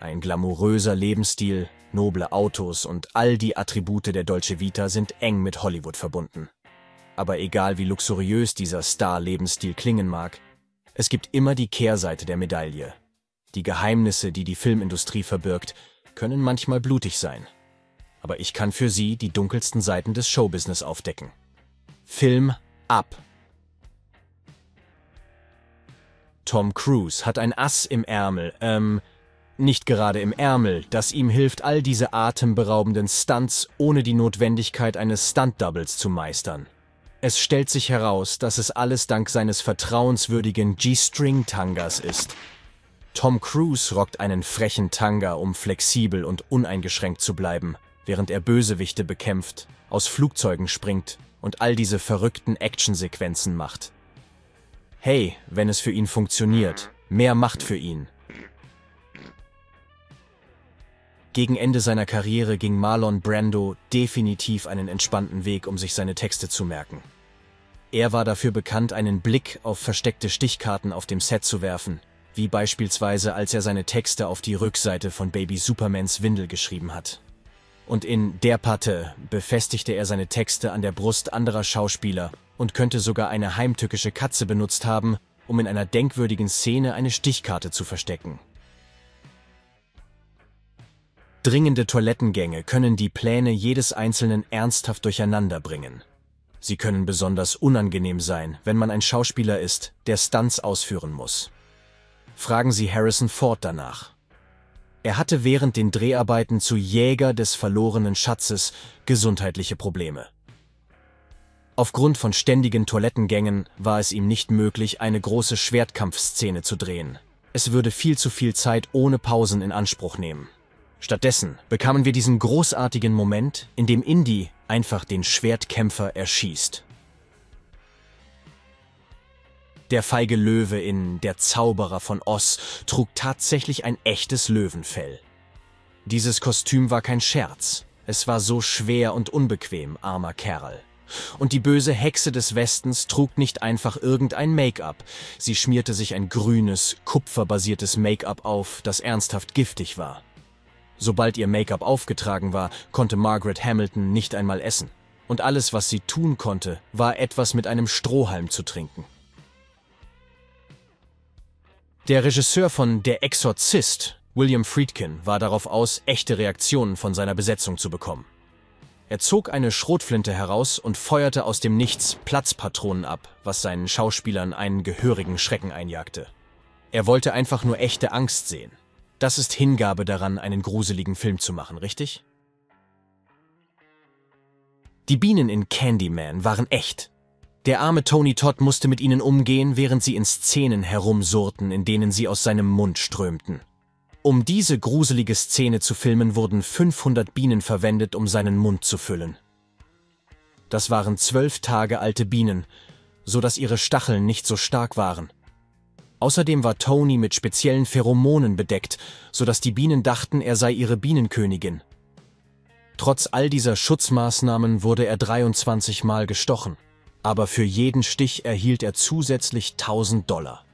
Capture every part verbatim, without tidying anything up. Ein glamouröser Lebensstil, noble Autos und all die Attribute der Dolce Vita sind eng mit Hollywood verbunden. Aber egal wie luxuriös dieser Star-Lebensstil klingen mag, es gibt immer die Kehrseite der Medaille. Die Geheimnisse, die die Filmindustrie verbirgt, können manchmal blutig sein. Aber ich kann für Sie die dunkelsten Seiten des Showbusiness aufdecken. Film ab! Tom Cruise hat ein Ass im Ärmel, ähm, nicht gerade im Ärmel, das ihm hilft, all diese atemberaubenden Stunts ohne die Notwendigkeit eines Stunt-Doubles zu meistern. Es stellt sich heraus, dass es alles dank seines vertrauenswürdigen G-String-Tangas ist. Tom Cruise rockt einen frechen Tanga, um flexibel und uneingeschränkt zu bleiben, während er Bösewichte bekämpft, aus Flugzeugen springt und all diese verrückten Actionsequenzen macht. Hey, wenn es für ihn funktioniert, mehr Macht für ihn. Gegen Ende seiner Karriere ging Marlon Brando definitiv einen entspannten Weg, um sich seine Texte zu merken. Er war dafür bekannt, einen Blick auf versteckte Stichkarten auf dem Set zu werfen, wie beispielsweise, als er seine Texte auf die Rückseite von Baby Supermans Windel geschrieben hat. Und in Der Pate befestigte er seine Texte an der Brust anderer Schauspieler und könnte sogar eine heimtückische Katze benutzt haben, um in einer denkwürdigen Szene eine Stichkarte zu verstecken. Dringende Toilettengänge können die Pläne jedes Einzelnen ernsthaft durcheinander bringen. Sie können besonders unangenehm sein, wenn man ein Schauspieler ist, der Stunts ausführen muss. Fragen Sie Harrison Ford danach. Er hatte während den Dreharbeiten zu Jäger des verlorenen Schatzes gesundheitliche Probleme. Aufgrund von ständigen Toilettengängen war es ihm nicht möglich, eine große Schwertkampfszene zu drehen. Es würde viel zu viel Zeit ohne Pausen in Anspruch nehmen. Stattdessen bekamen wir diesen großartigen Moment, in dem Indy einfach den Schwertkämpfer erschießt. Der feige Löwe in Der Zauberer von Oz trug tatsächlich ein echtes Löwenfell. Dieses Kostüm war kein Scherz. Es war so schwer und unbequem, armer Kerl. Und die böse Hexe des Westens trug nicht einfach irgendein Make-up. Sie schmierte sich ein grünes, kupferbasiertes Make-up auf, das ernsthaft giftig war. Sobald ihr Make-up aufgetragen war, konnte Margaret Hamilton nicht einmal essen. Und alles, was sie tun konnte, war etwas mit einem Strohhalm zu trinken. Der Regisseur von Der Exorzist, William Friedkin, war darauf aus, echte Reaktionen von seiner Besetzung zu bekommen. Er zog eine Schrotflinte heraus und feuerte aus dem Nichts Platzpatronen ab, was seinen Schauspielern einen gehörigen Schrecken einjagte. Er wollte einfach nur echte Angst sehen. Das ist Hingabe daran, einen gruseligen Film zu machen, richtig? Die Bienen in Candyman waren echt. Der arme Tony Todd musste mit ihnen umgehen, während sie in Szenen herumsurrten, in denen sie aus seinem Mund strömten. Um diese gruselige Szene zu filmen, wurden fünfhundert Bienen verwendet, um seinen Mund zu füllen. Das waren zwölf Tage alte Bienen, sodass ihre Stacheln nicht so stark waren. Außerdem war Tony mit speziellen Pheromonen bedeckt, sodass die Bienen dachten, er sei ihre Bienenkönigin. Trotz all dieser Schutzmaßnahmen wurde er dreiundzwanzig Mal gestochen, aber für jeden Stich erhielt er zusätzlich tausend Dollar.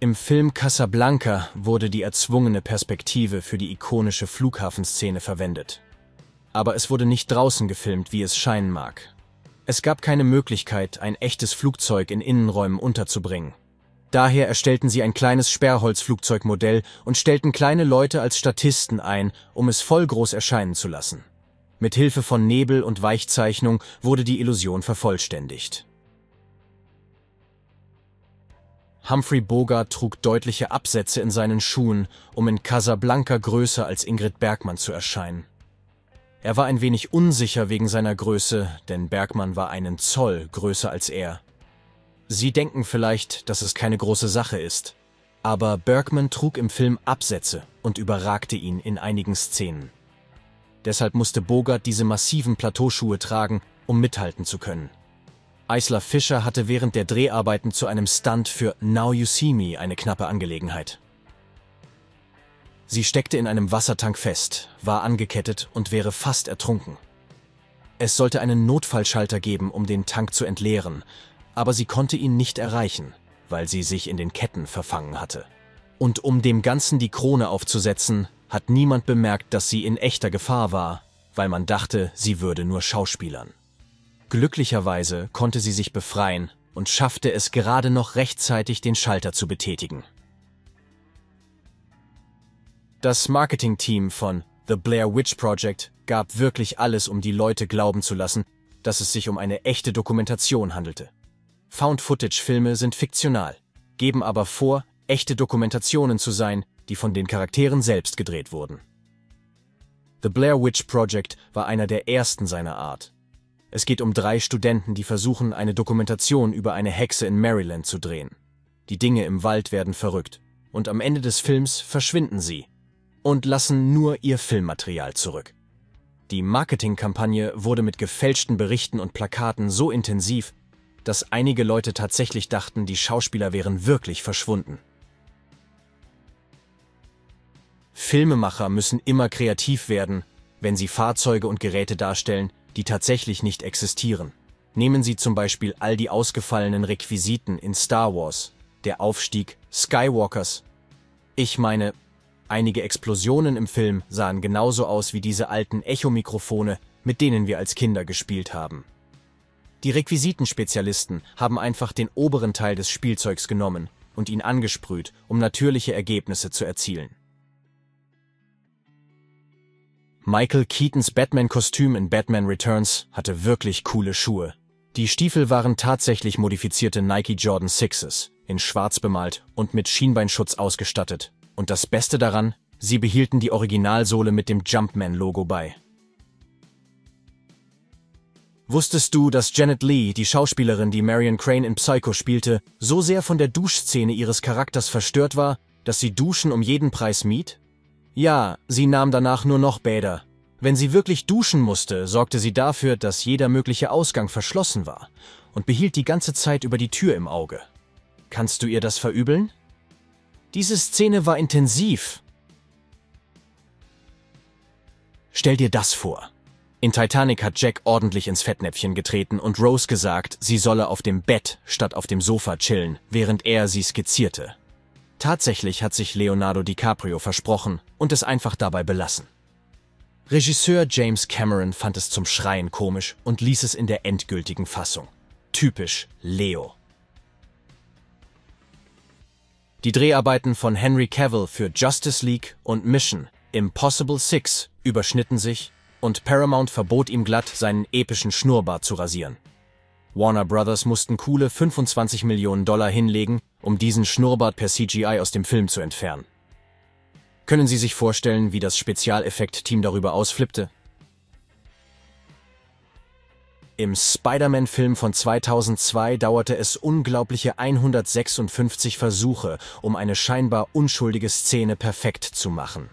Im Film Casablanca wurde die erzwungene Perspektive für die ikonische Flughafenszene verwendet. Aber es wurde nicht draußen gefilmt, wie es scheinen mag. Es gab keine Möglichkeit, ein echtes Flugzeug in Innenräumen unterzubringen. Daher erstellten sie ein kleines Sperrholzflugzeugmodell und stellten kleine Leute als Statisten ein, um es voll groß erscheinen zu lassen. Mit Hilfe von Nebel und Weichzeichnung wurde die Illusion vervollständigt. Humphrey Bogart trug deutliche Absätze in seinen Schuhen, um in Casablanca größer als Ingrid Bergmann zu erscheinen. Er war ein wenig unsicher wegen seiner Größe, denn Bergmann war einen Zoll größer als er. Sie denken vielleicht, dass es keine große Sache ist, aber Bergmann trug im Film Absätze und überragte ihn in einigen Szenen. Deshalb musste Bogart diese massiven Plateauschuhe tragen, um mithalten zu können. Isla Fisher hatte während der Dreharbeiten zu einem Stunt für Now You See Me eine knappe Angelegenheit. Sie steckte in einem Wassertank fest, war angekettet und wäre fast ertrunken. Es sollte einen Notfallschalter geben, um den Tank zu entleeren, aber sie konnte ihn nicht erreichen, weil sie sich in den Ketten verfangen hatte. Und um dem Ganzen die Krone aufzusetzen, hat niemand bemerkt, dass sie in echter Gefahr war, weil man dachte, sie würde nur schauspielern. Glücklicherweise konnte sie sich befreien und schaffte es gerade noch rechtzeitig, den Schalter zu betätigen. Das Marketingteam von The Blair Witch Project gab wirklich alles, um die Leute glauben zu lassen, dass es sich um eine echte Dokumentation handelte. Found-Footage-Filme sind fiktional, geben aber vor, echte Dokumentationen zu sein, die von den Charakteren selbst gedreht wurden. The Blair Witch Project war einer der ersten seiner Art. Es geht um drei Studenten, die versuchen, eine Dokumentation über eine Hexe in Maryland zu drehen. Die Dinge im Wald werden verrückt und am Ende des Films verschwinden sie und lassen nur ihr Filmmaterial zurück. Die Marketingkampagne wurde mit gefälschten Berichten und Plakaten so intensiv, dass einige Leute tatsächlich dachten, die Schauspieler wären wirklich verschwunden. Filmemacher müssen immer kreativ werden, wenn sie Fahrzeuge und Geräte darstellen, die tatsächlich nicht existieren. Nehmen Sie zum Beispiel all die ausgefallenen Requisiten in Star Wars, der Aufstieg Skywalkers. Ich meine, einige Explosionen im Film sahen genauso aus wie diese alten Echo-Mikrofone, mit denen wir als Kinder gespielt haben. Die Requisitenspezialisten haben einfach den oberen Teil des Spielzeugs genommen und ihn angesprüht, um natürliche Ergebnisse zu erzielen. Michael Keatons Batman-Kostüm in Batman Returns hatte wirklich coole Schuhe. Die Stiefel waren tatsächlich modifizierte Nike Jordan Sixes, in schwarz bemalt und mit Schienbeinschutz ausgestattet. Und das Beste daran, sie behielten die Originalsohle mit dem Jumpman-Logo bei. Wusstest du, dass Janet Leigh, die Schauspielerin, die Marion Crane in Psycho spielte, so sehr von der Duschszene ihres Charakters verstört war, dass sie Duschen um jeden Preis mied? Ja, sie nahm danach nur noch Bäder. Wenn sie wirklich duschen musste, sorgte sie dafür, dass jeder mögliche Ausgang verschlossen war und behielt die ganze Zeit über die Tür im Auge. Kannst du ihr das verübeln? Diese Szene war intensiv. Stell dir das vor. In Titanic hat Jack ordentlich ins Fettnäpfchen getreten und Rose gesagt, sie solle auf dem Bett statt auf dem Sofa chillen, während er sie skizzierte. Tatsächlich hat sich Leonardo DiCaprio versprochen und es einfach dabei belassen. Regisseur James Cameron fand es zum Schreien komisch und ließ es in der endgültigen Fassung. Typisch Leo. Die Dreharbeiten von Henry Cavill für Justice League und Mission Impossible sechs überschnitten sich und Paramount verbot ihm glatt, seinen epischen Schnurrbart zu rasieren. Warner Brothers mussten coole fünfundzwanzig Millionen Dollar hinlegen, um diesen Schnurrbart per C G I aus dem Film zu entfernen. Können Sie sich vorstellen, wie das Spezialeffekt-Team darüber ausflippte? Im Spider-Man-Film von zweitausendzwei dauerte es unglaubliche hundertsechsundfünfzig Versuche, um eine scheinbar unschuldige Szene perfekt zu machen.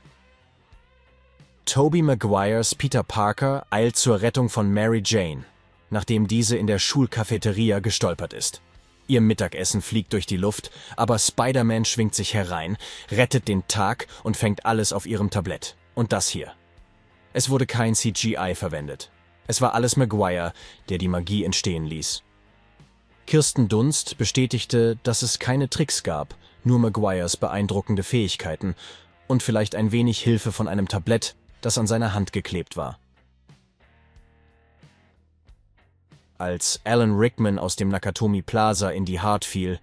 Tobey Maguires Peter Parker eilt zur Rettung von Mary Jane, nachdem diese in der Schulcafeteria gestolpert ist. Ihr Mittagessen fliegt durch die Luft, aber Spider-Man schwingt sich herein, rettet den Tag und fängt alles auf ihrem Tablett. Und das hier. Es wurde kein C G I verwendet. Es war alles Maguire, der die Magie entstehen ließ. Kirsten Dunst bestätigte, dass es keine Tricks gab, nur Maguires beeindruckende Fähigkeiten und vielleicht ein wenig Hilfe von einem Tablett, das an seiner Hand geklebt war. Als Alan Rickman aus dem Nakatomi Plaza in die Hart fiel,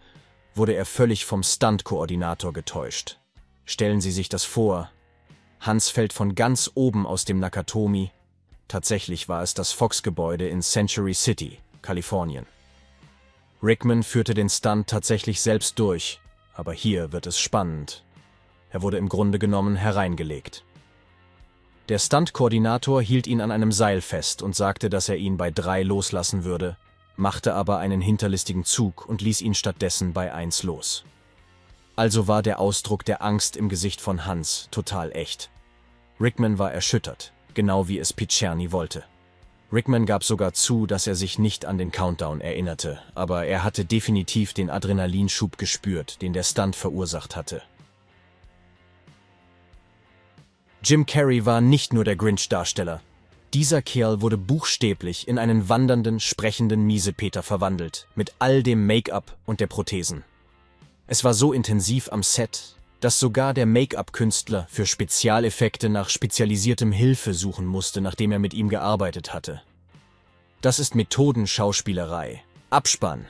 wurde er völlig vom Stunt-Koordinator getäuscht. Stellen Sie sich das vor. Hans fällt von ganz oben aus dem Nakatomi. Tatsächlich war es das Fox-Gebäude in Century City, Kalifornien. Rickman führte den Stunt tatsächlich selbst durch, aber hier wird es spannend. Er wurde im Grunde genommen hereingelegt. Der Stunt-Koordinator hielt ihn an einem Seil fest und sagte, dass er ihn bei drei loslassen würde, machte aber einen hinterlistigen Zug und ließ ihn stattdessen bei eins los. Also war der Ausdruck der Angst im Gesicht von Hans total echt. Rickman war erschüttert. Genau wie es Picerni wollte. Rickman gab sogar zu, dass er sich nicht an den Countdown erinnerte, aber er hatte definitiv den Adrenalinschub gespürt, den der Stunt verursacht hatte. Jim Carrey war nicht nur der Grinch-Darsteller. Dieser Kerl wurde buchstäblich in einen wandernden, sprechenden Miesepeter verwandelt, mit all dem Make-up und der Prothesen. Es war so intensiv am Set, dass sogar der Make-up-Künstler für Spezialeffekte nach spezialisiertem Hilfe suchen musste, nachdem er mit ihm gearbeitet hatte. Das ist Methodenschauspielerei. Abspann.